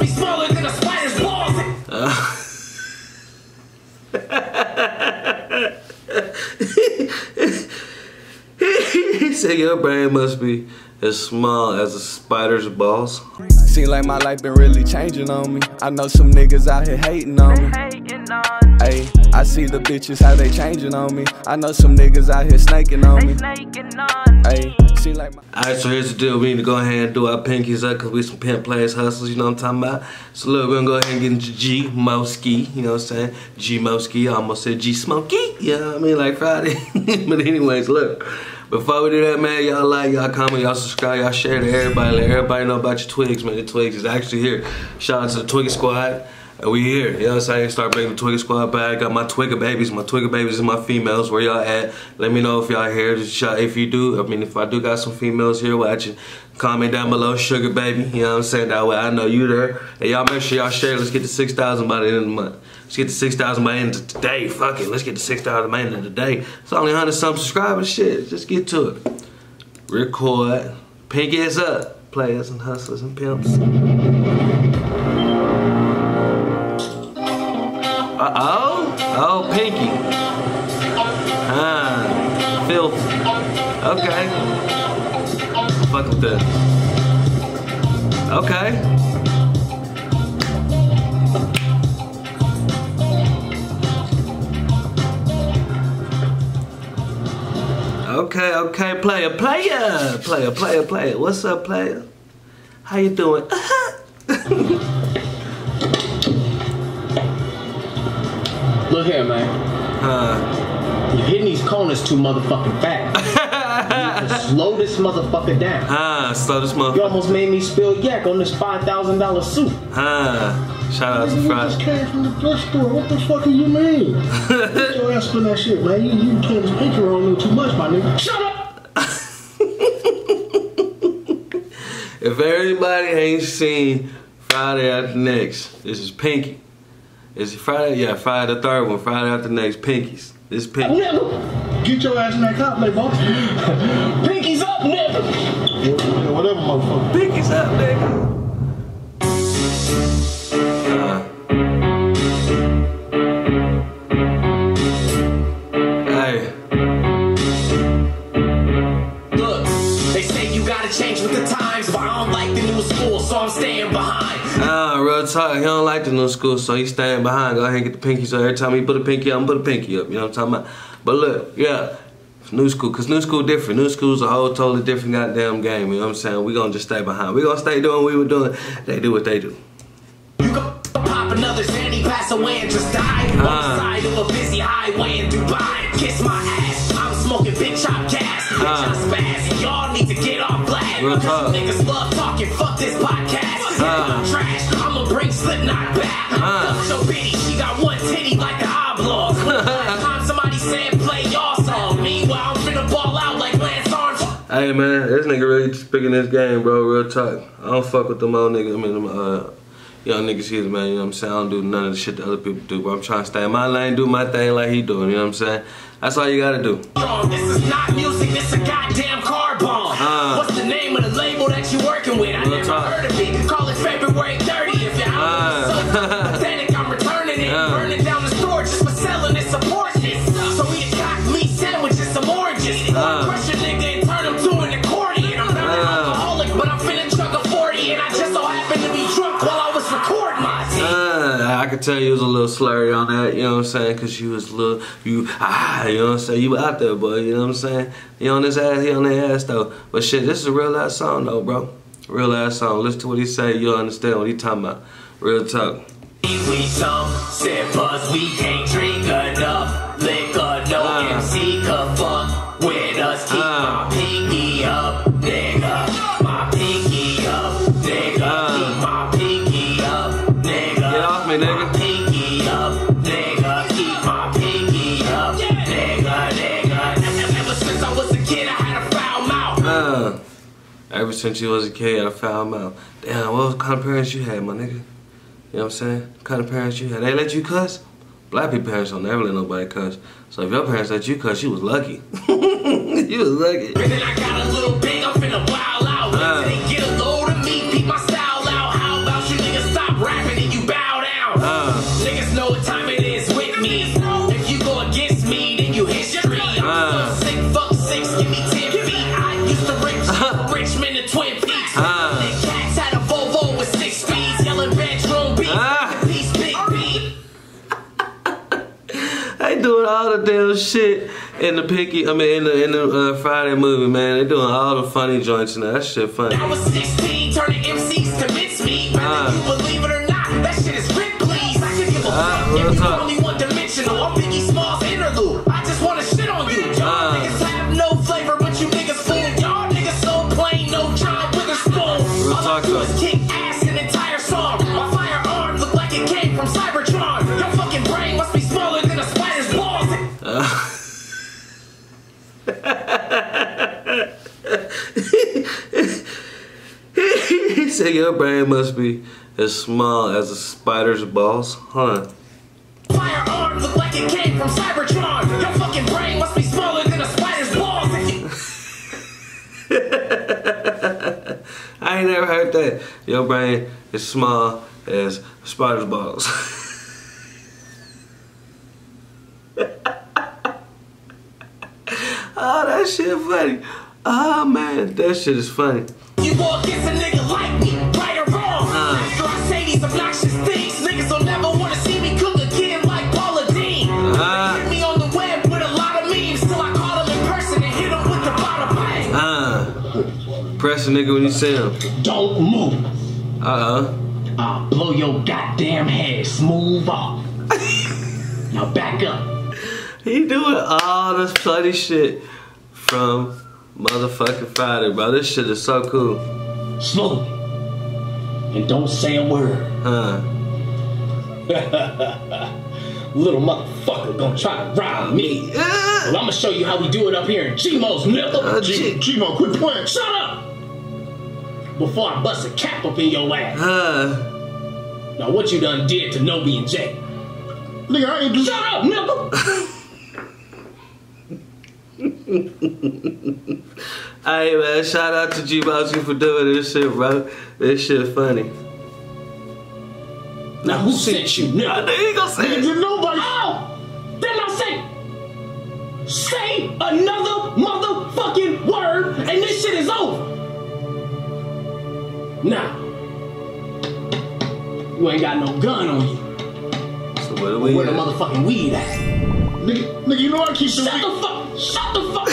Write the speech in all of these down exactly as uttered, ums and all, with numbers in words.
must be smaller than a spider's paws. He said your brain must be as small as a spider's balls. Seems like my life been really changing on me. I know some niggas out here hating on me. Hey, I see the bitches how they changing on me. I know some niggas out here snaking on me. Hey, see like my. Alright, so here's the deal. We need to go ahead and do our pinkies up because we some pimp players hustlers. You know what I'm talking about? So look, we're gonna go ahead and get into G-Mo Skee. You know what I'm saying? G-Mo Skee. I almost said G-Smokey. You know what I mean? Like Friday. But anyways, look. Before we do that, man, y'all like, y'all comment, y'all subscribe, y'all share to everybody. Let everybody know about your twigs, man. The twigs is actually here. Shout out to the Twiggy Squad. And we here. You know what I'm saying? Start bringing the Twiggy Squad back. Got my Twigger babies. My Twigger babies is my females. Where y'all at? Let me know if y'all here. If you do, I mean, if I do got some females here watching, comment down below, sugar baby. You know what I'm saying? That way I know you there. And y'all make sure y'all share. Let's get to six thousand by the end of the month. Let's get to six thousand by the end of today. Fuck it. Let's get to six thousand by the end of the day. It's only one hundred some subscribers. Shit. Just get to it. Record. Pink is up. Players and hustlers and pimps. Uh-oh? Oh, Pinky. Ah, filth. Okay. Fuck with that. Okay. Okay, okay, player, player. Player, player, player. What's up, player? How you doing? Look here, man. Huh. You're hitting these corners too motherfucking fast. Slow this motherfucker down. Ah, slow this motherfucker. You almost made me spill yak on this five thousand dollar suit. Ah, shout out to Friday. You just came from the drugstore. What the fuck do you mean? Get your ass for that shit, man. You, you can't just pick your own too much, my nigga. Shut up! If everybody ain't seen Friday After Next, this is Pinky. Is it Friday? Yeah, Friday the third one. Friday After Next. Pinkies. This Pinky. Get your ass in that cop play, boss. Pinkies up, nigga. Whatever, motherfucker. Pinkies up, nigga. Hey. Look, they say you gotta change with the times, but I don't like the new school, so I'm staying behind. Nah, real talk, he don't like the new school, so he's staying behind. Go ahead and get the pinky. So every time he put a pinky up, I'm gonna put a pinky up. You know what I'm talking about? But look, yeah, it's new school, cause new school different. New school's a whole totally different goddamn game. You know what I'm saying? We gonna just stay behind. We gonna stay doing what we were doing. They do what they do. You go pop another sandy, pass away and just die. On the side of a busy highway in Dubai. Kiss my ass. I'm smoking bitch, I'm gas. Bitch, I'm spaz. Y'all need to get off blast. Real talk. Niggas love talking. Fuck this podcast. Uh, I'ma bring Slipknot back. Uh, so bitty, she got one titty like the oblong. Time somebody said play y'all song, meanwhile I'm finna ball out like Lance Armstrong. Hey man, this nigga really speaking this game, bro. Real talk. I don't fuck with them old niggas. I mean, them uh, young niggas here, man. You know what I'm saying? I don't do none of the shit that other people do, bro. I'm trying to stay in my lane, do my thing like he doing. You know what I'm saying? That's all you gotta do. This is not music. This a goddamn car bomb. Uh, What's the name of the label that you working with? I never talk. Heard of it. February thirtieth, uh, so pathetic, I'm returning it. Uh, burning down the store just for selling it, supporting it. So we attack meat sandwiches, some oranges. Uh, Crush a nigga and turn him to an accordion. I'm not uh, an alcoholic, but I'm finna chug a forty. And I just so happened to be drunk while I was recording my team. Uh, I could tell you was a little slurry on that, you know what I'm saying? Cause you was a little, you, ah, you know what I'm saying? You out there, boy, you know what I'm saying? He on his ass, he on their ass, though. But shit, this is a real ass song, though, bro. Real ass song. Listen to what he say. You'll understand what he talking about. Real talk. We some sippers, we can't drink enough liquor. No uh. M C could fuck with us. Keep uh. my pinky up, nigga. My pinky up, nigga. Uh. Keep my pinky up, nigga. Get off me, nigga. My pinky up, nigga. Keep my pinky up, yeah. Nigga, nigga. Ever since I was a kid, I had a foul mouth. Uh. Ever since you was a kid, I found out. Damn, what kind of parents you had, my nigga? You know what I'm saying? What kind of parents you had? They let you cuss? Black people parents don't never let nobody cuss. So if your parents let you cuss, you was lucky. You was lucky. And then I got a little big, I'm finna wild out. Uh, they get a load of me, beat my style out. How about you niggas stop all the damn shit in the Picky, I mean in the, in the uh, Friday movie, man. They doing all the funny joints now. That shit funny. I was sixteen, turning M Cs to miss me. Whether uh, you believe it or not, that shit is rip, please. I could give a uh, fuck if you only one dimensional. I'm Biggie Smalls interlude. I just want to shit on you. Y'all uh, niggas have no flavor, but you niggas fool. Y'all niggas so plain, no job with a spoon. Real all talk I do though. Is kick ass an entire song. My firearm looked like it came from Cybertron. Your fucking brain must be smaller than a spider's balls. Uh. He said your brain must be as small as a spider's balls, huh? Firearm look like it came from Cybertron. Your fucking brain must be smaller than a spider's balls. I ain't never heard that. Your brain is small as a spider's balls. Oh, that shit funny. Oh man, that shit is funny. You walk against a nigga like me, right or wrong. Uh. After I say these obnoxious things, niggas will never want to see me cook again like Paula Dean. Uh. They hit me on the web with a lot of memes, till I call them in person and hit them with the bottom bang. Uh. Press a nigga when you see him. Don't move. Uh-uh. I'll blow your goddamn head smooth off. Now back up. He doing all this funny shit from motherfucking Friday, bro. This shit is so cool. Slowly. And don't say a word. Huh. Little motherfucker gonna try to rob me. Yeah. Well, I'ma show you how we do it up here in G-Mo's nipple. G-Mo, quit playing. Shut up! Before I bust a cap up in your ass. Huh. Now what you done did to Nobi and Jay? Nigga, I ain't do. Shut up, nipple! Hey man, shout out to G-Mo Skee for doing this shit, bro. This shit funny. Now who sent you? No, I ain't gonna say it. Nobody. Oh, then I say, say another motherfucking word, and this shit is over. Now, you ain't got no gun on you. So where the weed? Where the motherfucking weed at? Nigga, nigga, you know I keep the weed. Shut the fuck. Shut the fuck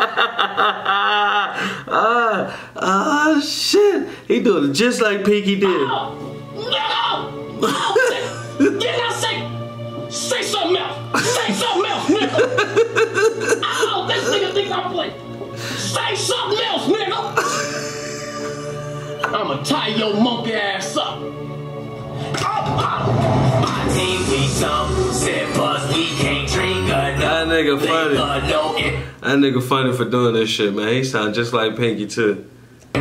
up! Ah, ah, shit! He doing it just like Pinky did. Oh, no! Oh, did I say? Say something else! Say something else, nigga! Oh, this nigga thinks I play. Say something else, nigga! I'ma tie your monkey ass up. Oh, oh. My team, we some said buzz, we can't drink. That nigga funny. That nigga funny for doing this shit, man. He sound just like Pinky too.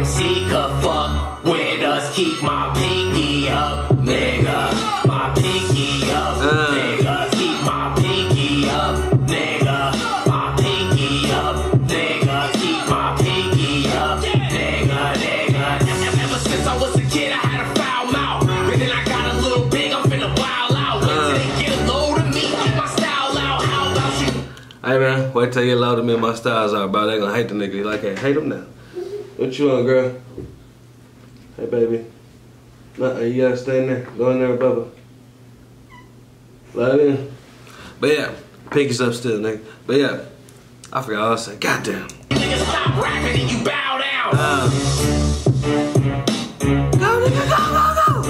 See a fuck with us, keep my pinky up, nigga. My pinky up, nigga. Keep my pinky up, nigga. My pinky up, nigga. Keep my pinky up, nigga, nigga. Ever since I was a kid, I had a foul mouth. And then I got a little big, I'm finna wild out. Wait till they get a load of me, keep my style out. Hey man, wait till you allow them in my styles out, bro. They gonna hate the nigga. You like, hey, hate them now. What you on, girl? Hey, baby. Nah, you gotta stay in there. Go in there, Bubba. Let in. But yeah, Pinky's up still, nigga. But yeah, I forgot all I said. Goddamn. Nigga, stop rapping and you bow down. Uh, go, nigga, go, go, go.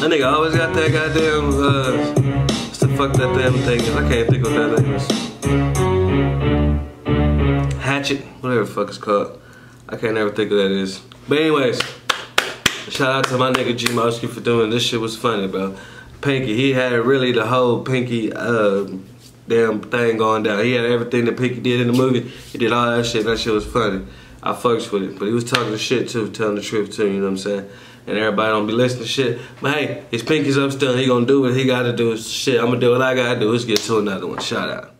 That nigga always got that goddamn, uh, what's the fuck that damn thing is? I can't think what that name is. Hatchet, whatever the fuck it's called. I can't ever think of that is. But anyways, shout out to my nigga G-Mo Skee for doing this shit. Was funny, bro. Pinky, he had really the whole Pinky, uh, damn thing going down. He had everything that Pinky did in the movie. He did all that shit, that shit was funny. I fucks with it, but he was talking the shit too, telling the truth too, you know what I'm saying? And everybody don't be listening to shit. But hey, his Pinky's up still. He gonna do what he gotta do. Shit, I'm gonna do what I gotta do. Let's get to another one. Shout out.